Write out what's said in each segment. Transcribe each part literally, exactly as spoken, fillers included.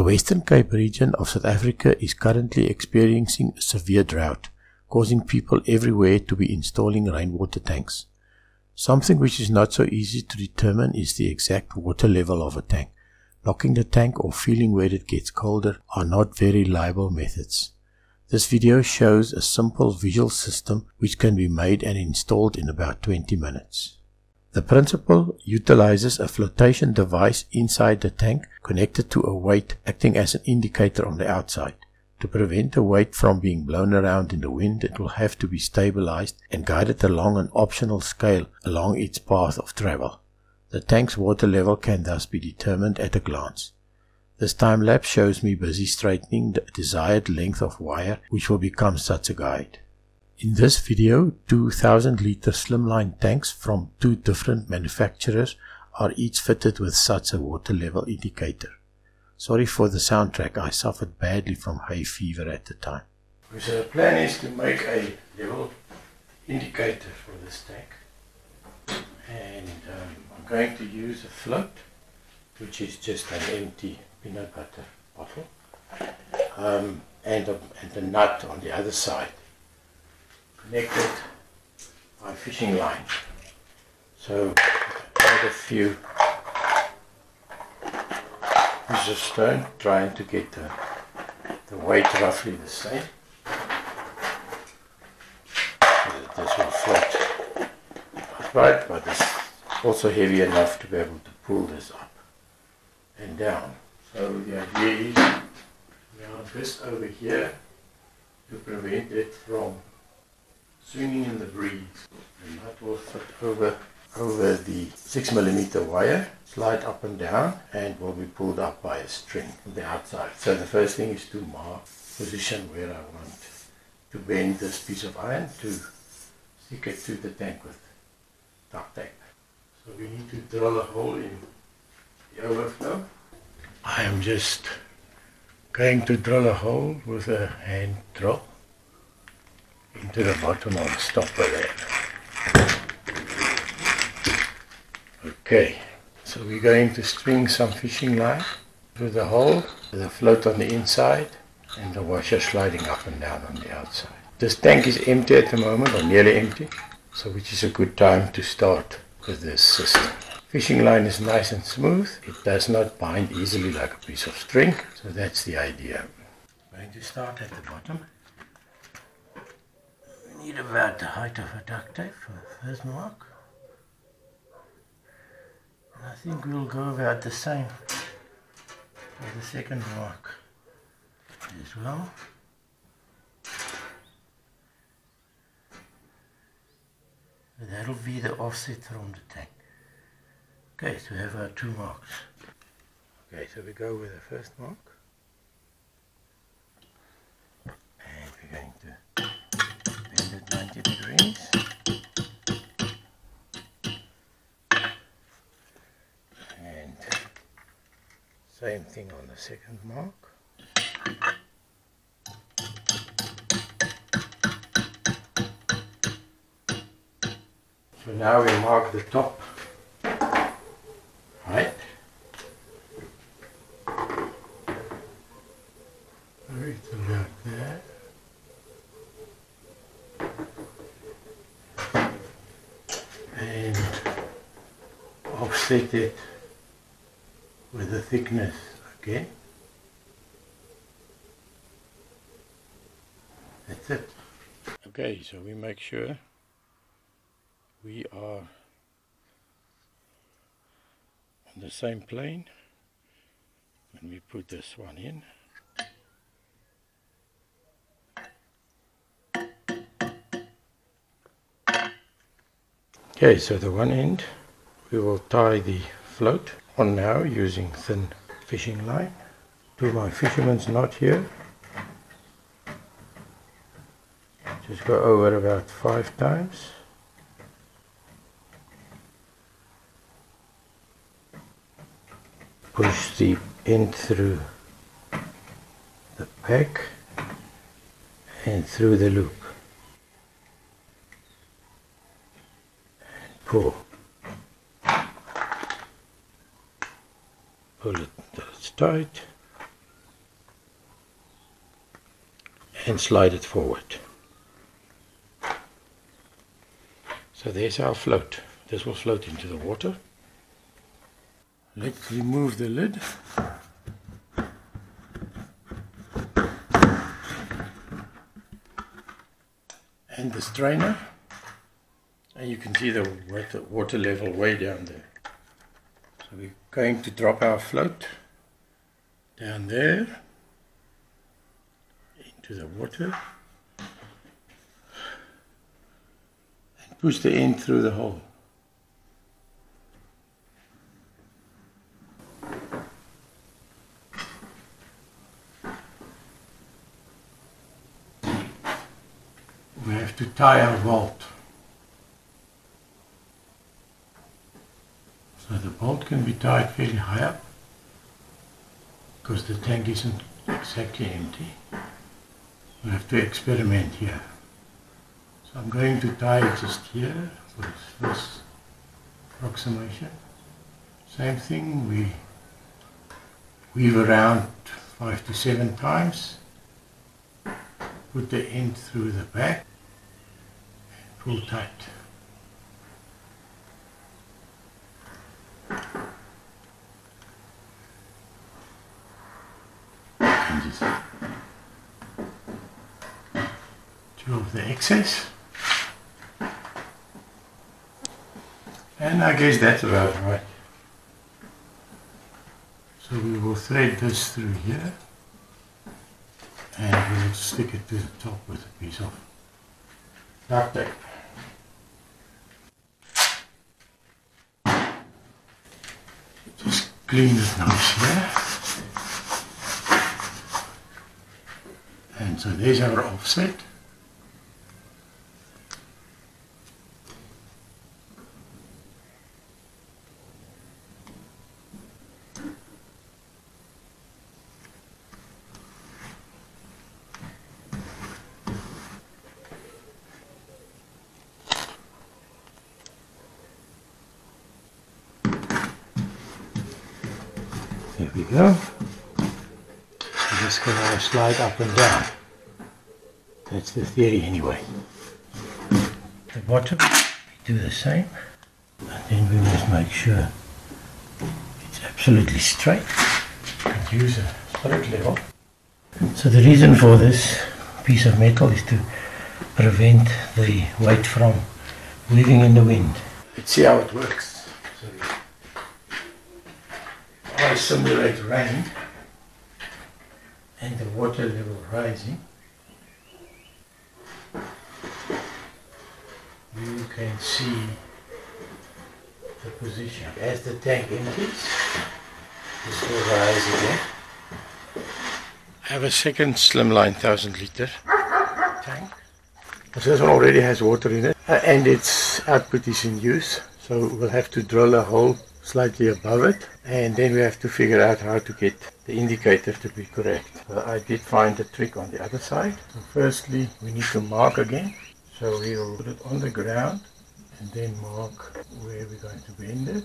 The Western Cape region of South Africa is currently experiencing a severe drought, causing people everywhere to be installing rainwater tanks. Something which is not so easy to determine is the exact water level of a tank. Locking the tank or feeling where it gets colder are not very reliable methods. This video shows a simple visual system which can be made and installed in about twenty minutes. The principle utilizes a flotation device inside the tank connected to a weight acting as an indicator on the outside. To prevent the weight from being blown around in the wind, it will have to be stabilized and guided along an optional scale along its path of travel. The tank's water level can thus be determined at a glance. This time lapse shows me busy straightening the desired length of wire, which will become such a guide. In this video, two thousand litre slimline tanks from two different manufacturers are each fitted with such a water level indicator. Sorry for the soundtrack, I suffered badly from hay fever at the time. So the plan is to make a level indicator for this tank. And um, I'm going to use a float, which is just an empty peanut butter bottle, um, and, a, and a nut on the other side, connected by fishing line. So quite a few pieces of stone, trying to get the, the weight roughly the same, so that this will float upright, but it's also heavy enough to be able to pull this up and down. So the idea is now this over here to prevent it from swinging in the breeze, and that will fit over, over the six millimeter wire, slide up and down, and will be pulled up by a string on the outside. So the first thing is to mark the position where I want to bend this piece of iron to stick it to the tank with duct tape. So we need to drill a hole in the overflow. I am just going to drill a hole with a hand drill into the bottom of the stopper there. Okay, so we're going to string some fishing line through the hole with a float on the inside and the washer sliding up and down on the outside. This tank is empty at the moment, or nearly empty, so which is a good time to start with this system. Fishing line is nice and smooth, it does not bind easily like a piece of string, so that's the idea. I'm going to start at the bottom. We need about the height of a duct tape for the first mark. And I think we'll go about the same for the second mark as well. And that'll be the offset from the tank. Okay, so we have our two marks. Okay, so we go with the first mark. And we're going to bend it ninety degrees. And same thing on the second mark. So now we mark the top. Right. Right about there. And offset it with the thickness again. That's it. Okay, so we make sure we are on the same plane when we put this one in. Okay, so the one end we will tie the float on now using thin fishing line. Do my fisherman's knot here. Just go over about five times. Push the end through the peg and through the loop and pull. Pull it till it's tight and slide it forward. So there's our float. This will float into the water. Let's remove the lid. And the strainer. And you can see the water level way down there. So we're going to drop our float down there into the water and push the end through the hole. We have to tie our bolt. So the bolt can be tied fairly high up because the tank isn't exactly empty. We have to experiment here. So I'm going to tie it just here for this first approximation. Same thing, we weave around five to seven times, put the end through the back and pull tight. Two of the excess, and I guess that's about right. So we will thread this through here and we will stick it to the top with a piece of duct tape. Just clean the knobs here. So there's our offset. There we go. I'm just going to slide up and down. That's the theory anyway. At the bottom, we do the same, and then we must make sure it's absolutely straight. We can use a thread level. So the reason for this piece of metal is to prevent the weight from weaving in the wind. Let's see how it works. So I simulate rain and the water level rising. You can see the position. As the tank empties, this will rise again. I have a second slimline one thousand litre tank. This one already has water in it and its output is in use. So we'll have to drill a hole slightly above it and then we have to figure out how to get the indicator to be correct. So I did find a trick on the other side. So firstly, we need to mark again. So we'll put it on the ground and then mark where we're going to bend it,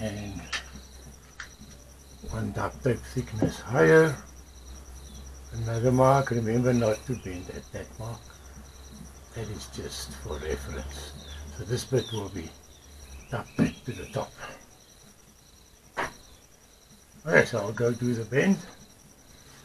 and one duct tape thickness higher, another mark. Remember not to bend at that mark, that is just for reference. So this bit will be duct tape to the top. Alright, so I'll go do the bend,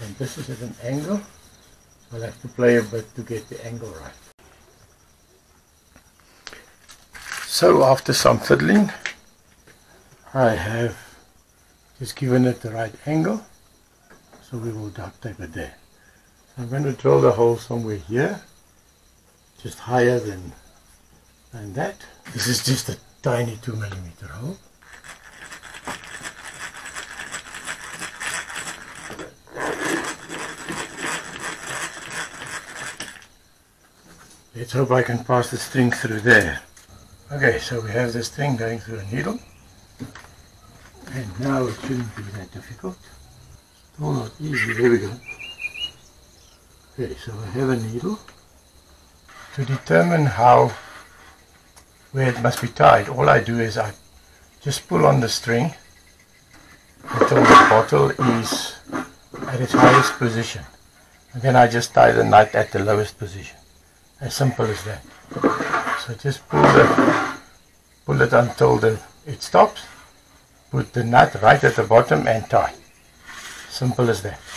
and this is at an angle. I'll have to play a bit to get the angle right. So after some fiddling, I have just given it the right angle. So we will duct tape it there. So I'm going to drill the hole somewhere here, just higher than, than that. This is just a tiny two millimeter hole. Let's hope I can pass the string through there. Okay, so we have the string going through a needle. And now it shouldn't be that difficult. Still not easy, there we go. Okay, so I have a needle. To determine how, where it must be tied, all I do is I just pull on the string until the bottle is at its highest position. and then I just tie the knot at the lowest position. As simple as that. So just pull the pull it until the it stops, put the knot right at the bottom and tie. Simple as that.